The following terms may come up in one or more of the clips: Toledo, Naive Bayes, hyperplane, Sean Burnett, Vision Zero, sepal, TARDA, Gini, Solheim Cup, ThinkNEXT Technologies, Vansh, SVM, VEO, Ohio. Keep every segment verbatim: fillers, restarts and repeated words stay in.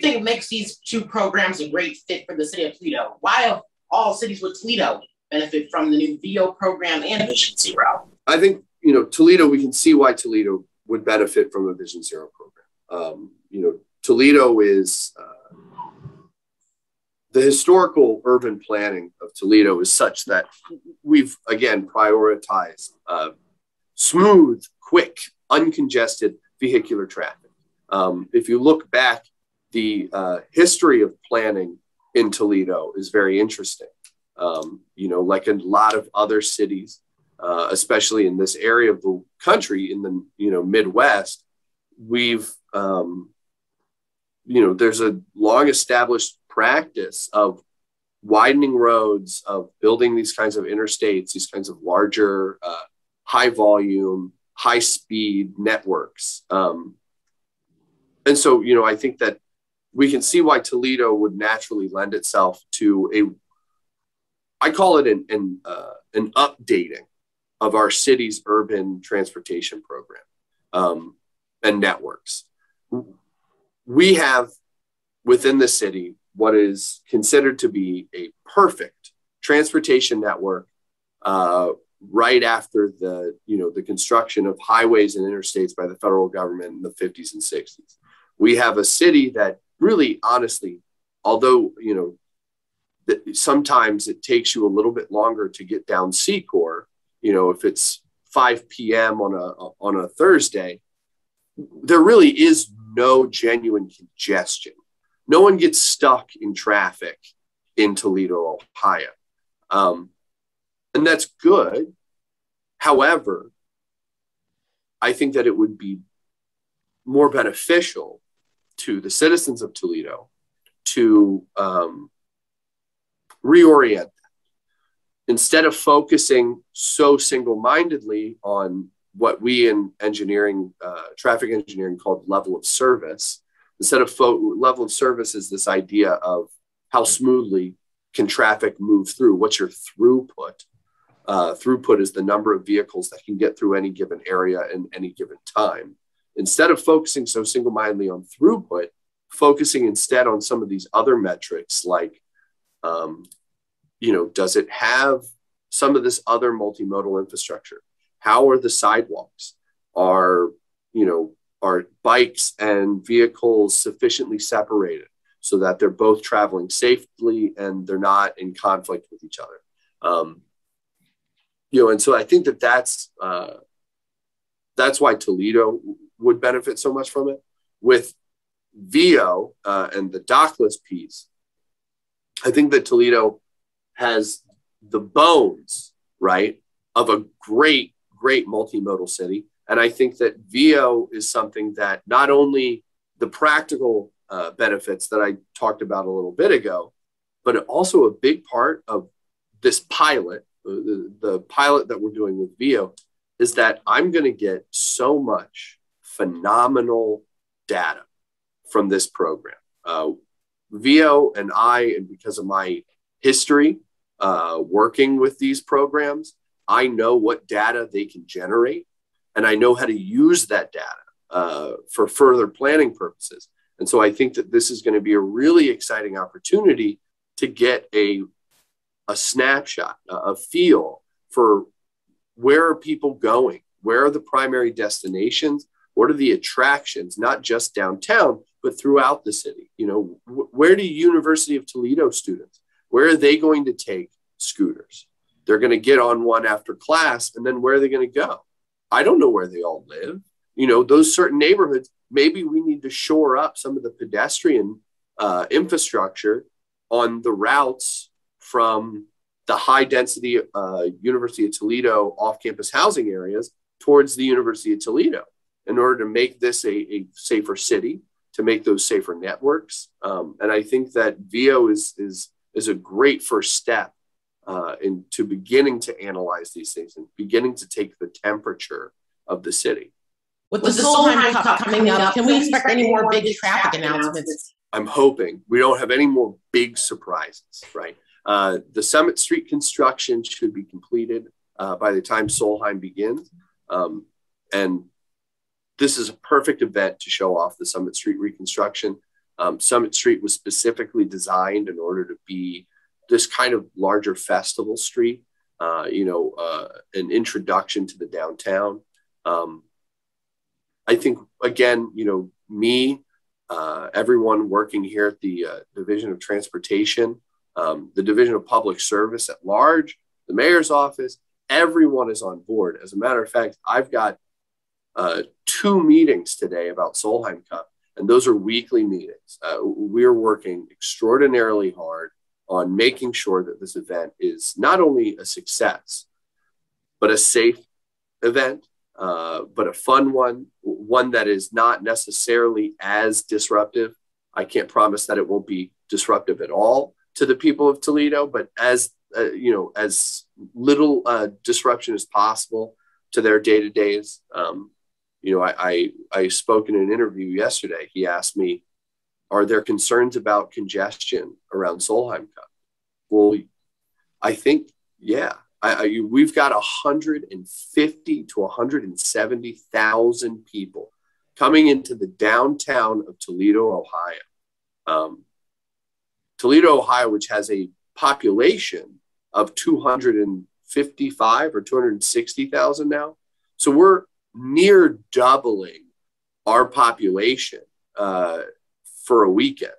think makes these two programs a great fit for the city of Toledo? Why of all cities would Toledo benefit from the new V E O program and Vision Zero? I think, you know, Toledo, we can see why Toledo would benefit from a Vision Zero program. Um, you know, Toledo is, uh, the historical urban planning of Toledo is such that we've, again, prioritized uh, smooth, quick, uncongested vehicular traffic. Um, if you look back, the uh, history of planning in Toledo is very interesting. Um, you know, like a lot of other cities, uh, especially in this area of the country, in the you know Midwest, we've um, you know there's a long-established practice of widening roads, of building these kinds of interstates, these kinds of larger, uh, high-volume, high-speed networks, um, and so you know I think that we can see why Toledo would naturally lend itself to a I call it an, an, uh, an updating of our city's urban transportation program um, and networks. We have within the city what is considered to be a perfect transportation network uh, right after the, you know, the construction of highways and interstates by the federal government in the fifties and sixties. We have a city that really, honestly, although, you know, sometimes it takes you a little bit longer to get down Secor, you know, if it's five P M on a on a Thursday, there really is no genuine congestion. No one gets stuck in traffic in Toledo, Ohio. Um, and that's good. However, I think that it would be more beneficial to the citizens of Toledo to um, reorient that. Instead of focusing so single-mindedly on what we in engineering, uh, traffic engineering called level of service, instead of fo level of service is this idea of how smoothly can traffic move through, what's your throughput. Uh, throughput is the number of vehicles that can get through any given area in any given time. Instead of focusing so single-mindedly on throughput, focusing instead on some of these other metrics like Um, you know, does it have some of this other multimodal infrastructure? How are the sidewalks? Are, you know, are bikes and vehicles sufficiently separated so that they're both traveling safely and they're not in conflict with each other? Um, you know, and so I think that that's, uh, that's why Toledo would benefit so much from it. With V E O uh, and the dockless piece, I think that Toledo has the bones, right, of a great, great multimodal city. And I think that V E O is something that not only the practical uh, benefits that I talked about a little bit ago, but also a big part of this pilot, the, the pilot that we're doing with V E O, is that I'm going to get so much phenomenal data from this program. Uh, V E O and I, and because of my history uh, working with these programs, I know what data they can generate, and I know how to use that data uh, for further planning purposes. And so I think that this is going to be a really exciting opportunity to get a, a snapshot, a feel for where are people going? Where are the primary destinations? What are the attractions, not just downtown, but throughout the city? You know, where do University of Toledo students, where are they going to take scooters? They're going to get on one after class, and then where are they going to go? I don't know where they all live. You know, those certain neighborhoods, maybe we need to shore up some of the pedestrian uh, infrastructure on the routes from the high density uh, University of Toledo off-campus housing areas towards the University of Toledo in order to make this a, a safer city, to make those safer networks. Um, and I think that V E O is, is, is a great first step uh, into beginning to analyze these things and beginning to take the temperature of the city. With the Solheim Cup coming up, can we expect any more big traffic announcements? I'm hoping we don't have any more big surprises, right? Uh, the Summit Street construction should be completed uh, by the time Solheim begins. Um, and This is a perfect event to show off the Summit Street reconstruction. Um, Summit Street was specifically designed in order to be this kind of larger festival street, uh, you know, uh, an introduction to the downtown. Um, I think, again, you know, me, uh, everyone working here at the uh, Division of Transportation, um, the Division of Public Service at large, the mayor's office, everyone is on board. As a matter of fact, I've got uh, two meetings today about Solheim Cup, and those are weekly meetings. Uh, we're working extraordinarily hard on making sure that this event is not only a success, but a safe event, uh, but a fun one, one that is not necessarily as disruptive. I can't promise that it won't be disruptive at all to the people of Toledo, but as uh, you know, as little uh, disruption as possible to their day-to-days. Um, you know, I, I, I spoke in an interview yesterday. He asked me, are there concerns about congestion around Solheim Cup? Well, I think, yeah, I, I, we've got one hundred fifty to one hundred seventy thousand people coming into the downtown of Toledo, Ohio. Um, Toledo, Ohio, which has a population of two hundred fifty-five or two hundred sixty thousand now. So we're near doubling our population uh, for a weekend.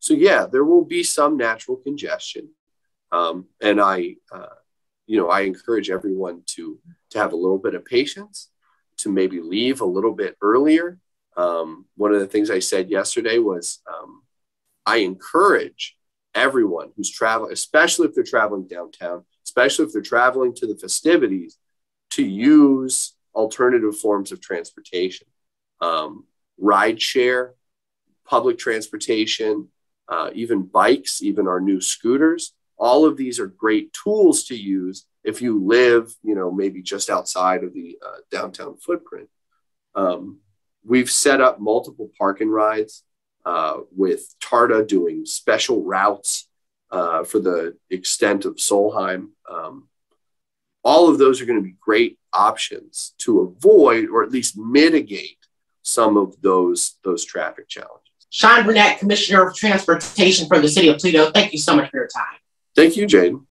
So yeah, there will be some natural congestion. Um, and I, uh, you know, I encourage everyone to, to have a little bit of patience, to maybe leave a little bit earlier. Um, one of the things I said yesterday was um, I encourage everyone who's traveling, especially if they're traveling downtown, especially if they're traveling to the festivities, to use alternative forms of transportation, um, rideshare, public transportation, uh, even bikes, even our new scooters. All of these are great tools to use if you live, you know, maybe just outside of the uh, downtown footprint. Um, we've set up multiple park and rides uh, with TARDA doing special routes uh, for the extent of Solheim. Um, all of those are going to be great options to avoid or at least mitigate some of those, those traffic challenges. Sean Burnett, Commissioner of Transportation for the City of Toledo, thank you so much for your time. Thank you, Jane.